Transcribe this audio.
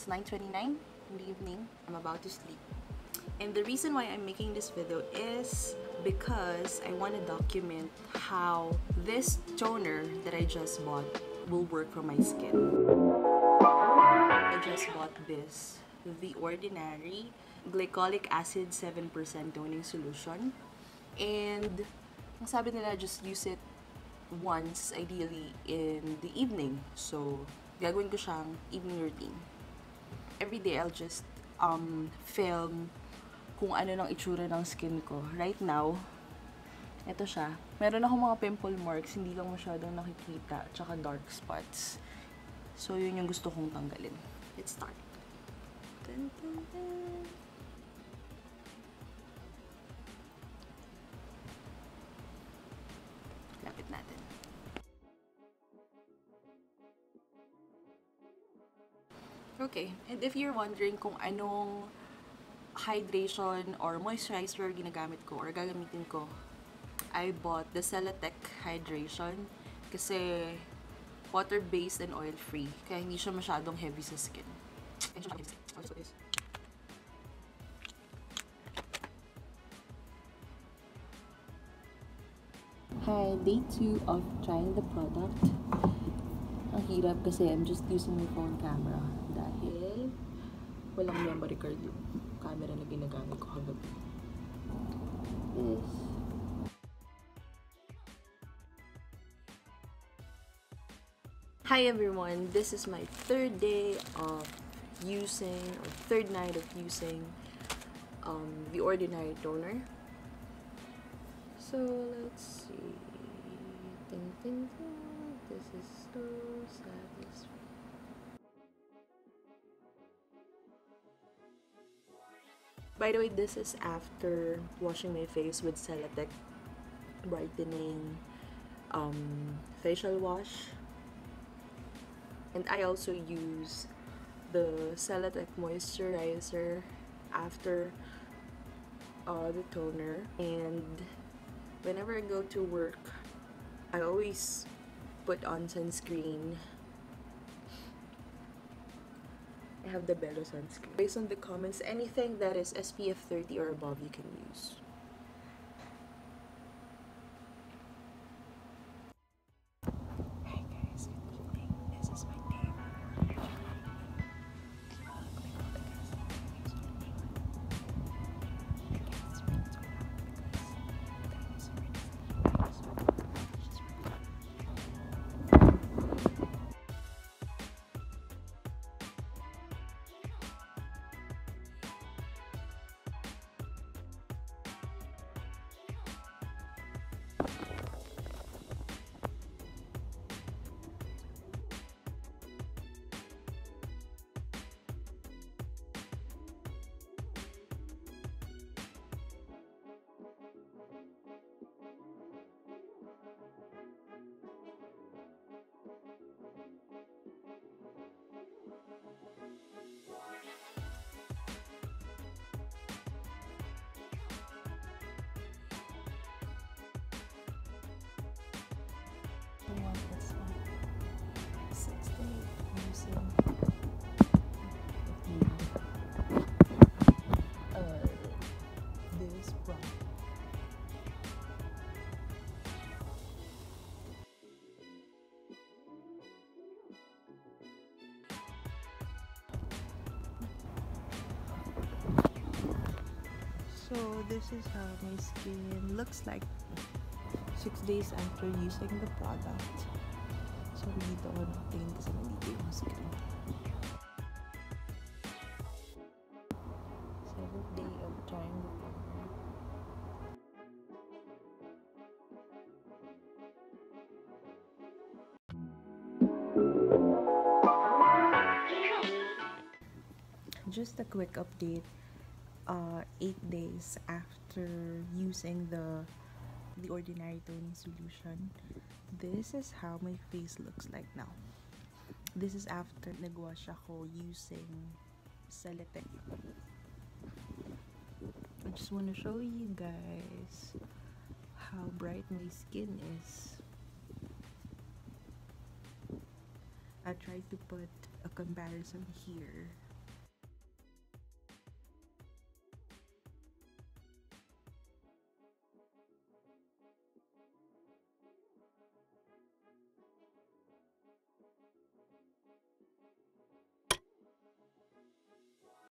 It's 9:29 in the evening. I'm about to sleep. And the reason why I'm making this video is because I want to document how this toner that I just bought will work for my skin. I just bought this, The Ordinary Glycolic Acid 7% Toning Solution. And ang sabi nila, just use it once, ideally in the evening. So, gagawin ko siyang evening routine. Every day, I'll just film kung ano nang itsura ng skin ko. Right now, ito siya. Meron akong mga pimple marks, hindi lang masyadong nakikita, tsaka dark spots. So, yun yung gusto kong tanggalin. Let's start. Dun, dun, dun. Lapit natin. Okay, and if you're wondering kung anong hydration or moisturizer ginagamit ko or gagamitin ko, I bought the Celatec Hydration kasi water-based and oil-free, kaya hindi siya masyadong heavy sa skin. Hi, day 2 of trying the product. Ang hirap kasi I'm just using my phone camera dahil walang memory card yung camera na ginagamit ko hanggang. This. Hi everyone, this is my third day of using, or third night of using the Ordinary toner. So let's see. Ding, ding, ding. This is so satisfying. By the way, this is after washing my face with Celatec Brightening Facial Wash. And I also use the Celatec Moisturizer after the toner. And whenever I go to work, I always put on sunscreen. I have the Belo sunscreen. Based on the comments, anything that is SPF 30 or above you can use. So this is how my skin looks like 6 days after using the product. So dito ako nakatingin kasi nandito yung skin. 7th day of trying the product. Just a quick update. 8 days after using the Ordinary toning solution, this is how my face looks like now. This is after nagwash ako using Celatec. I just want to show you guys how bright my skin is. I tried to put a comparison here.